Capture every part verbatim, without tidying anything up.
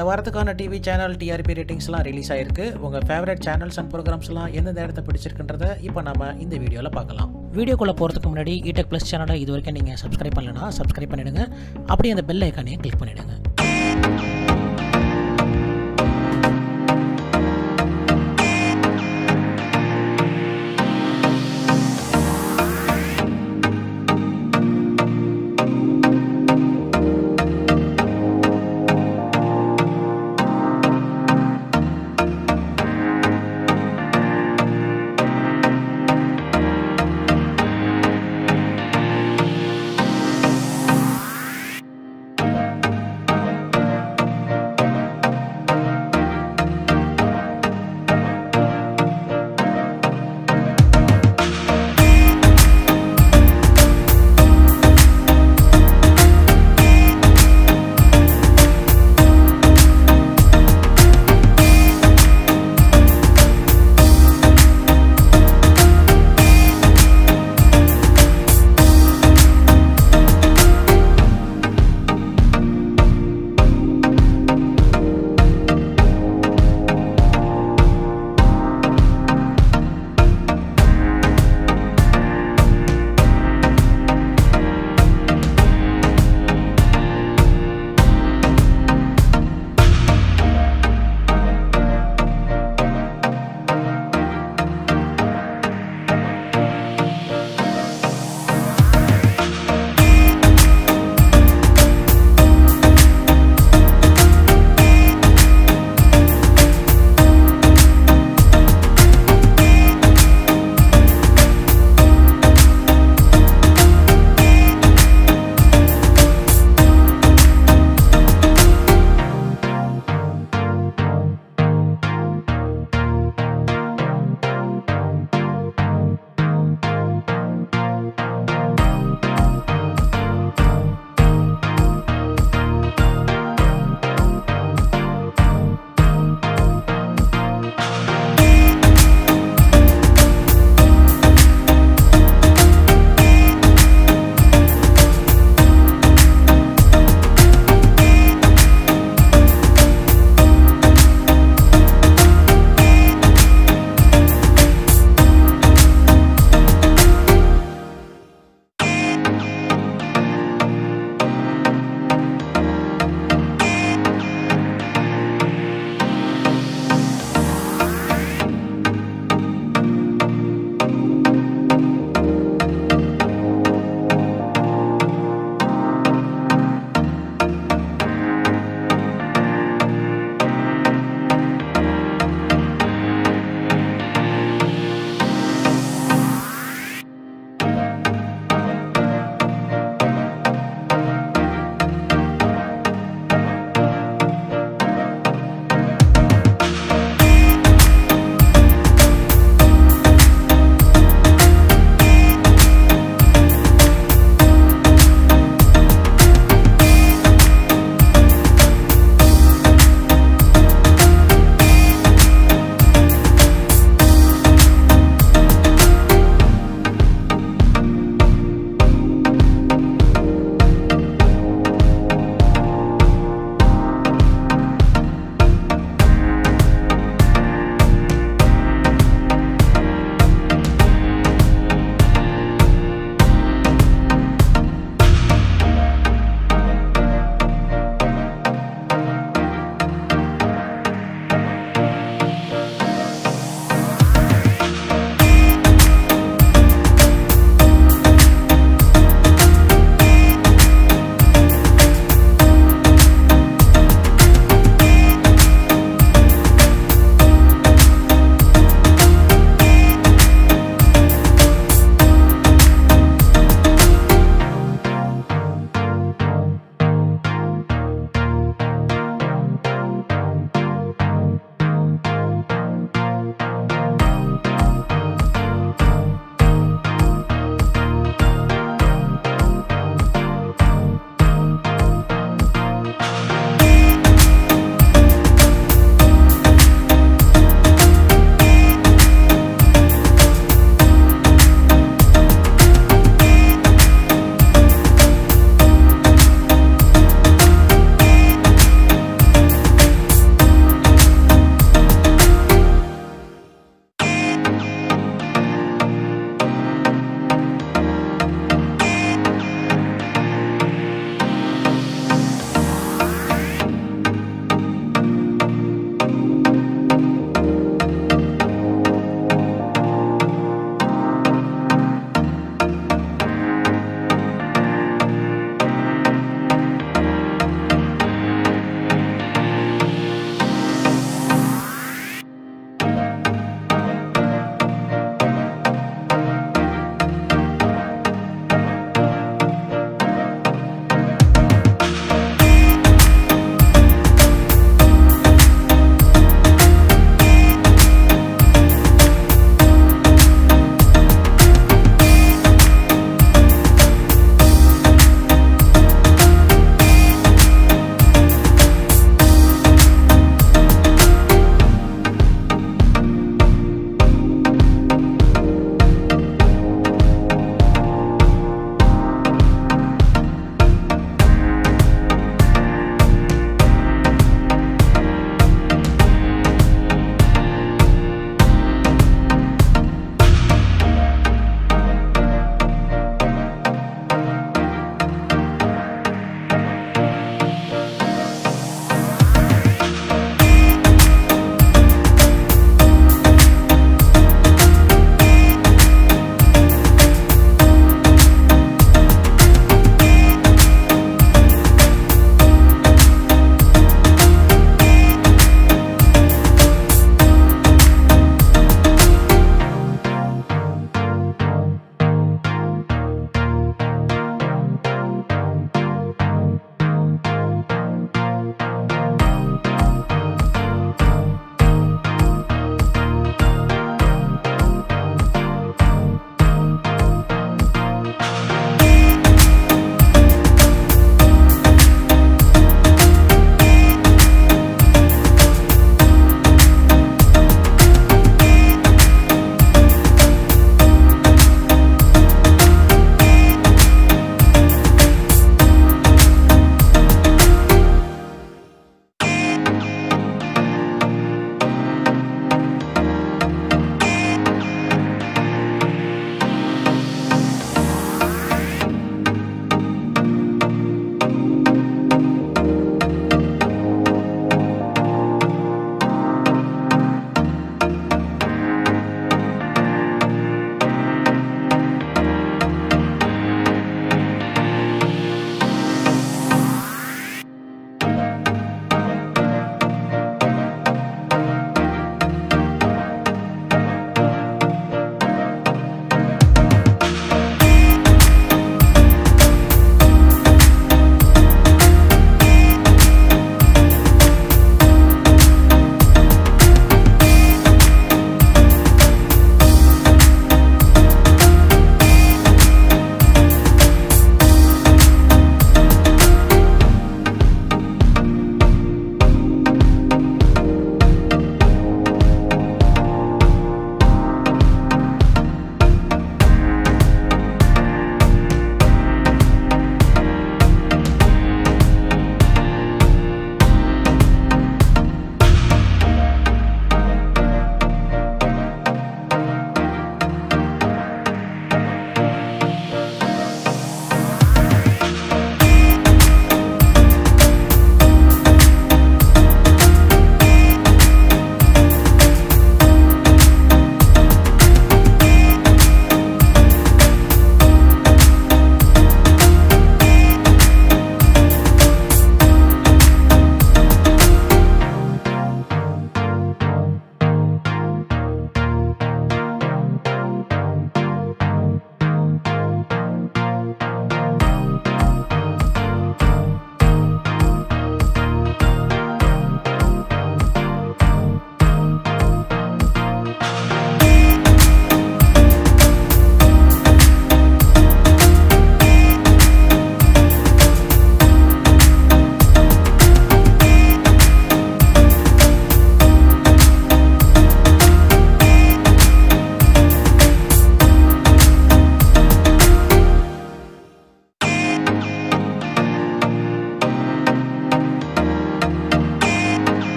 இந்த வாரத்துக்கான TV channel T R P ரேட்டிங்ஸ்லாம் ரிலீஸ் ஆயிருக்கு. உங்கள் ஃபேவரட் சேனல்ஸ் அண்ட் ப்ரோக்ராம்ஸ்லாம் எந்த நேரத்தை பிடிச்சிருக்குன்றத இப்போ நம்ம இந்த வீடியோவில் பார்க்கலாம். வீடியோக்குள்ளே போகிறதுக்கு முன்னாடி eTech+ சேனலை இது வரைக்கும் நீங்கள் சப்ஸ்கிரைப் பண்ணலன்னா சப்ஸ்கிரைப் பண்ணிவிடுங்க. அப்படியே அந்த பெல் ஐக்கானையும் கிளிக் பண்ணிவிடுங்க.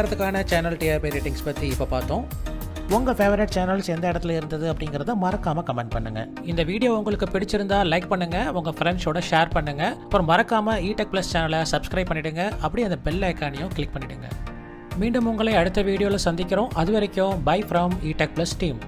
வாரத்துக்கான channel T R P ratings பற்றி இப்போ பார்த்தோம். உங்கள் ஃபேவரட் சேனல்ஸ் எந்த இடத்துல இருந்தது அப்படிங்கிறத மறக்காமல் கமெண்ட் பண்ணுங்கள். இந்த வீடியோ உங்களுக்கு பிடிச்சிருந்தா லைக் பண்ணுங்கள், உங்கள் ஃப்ரெண்ட்ஸோட ஷேர் பண்ணுங்கள். அப்புறம் மறக்காமல் eTech+ சேனலை சப்ஸ்கிரைப் பண்ணிவிடுங்க. அப்படியே அந்த பெல் ஐக்கானையும் கிளிக் பண்ணிவிடுங்க. மீண்டும் உங்களை அடுத்த வீடியோவில் சந்திக்கிறோம். அது வரைக்கும் பை ஃப்ரம் eTech+ டீம்.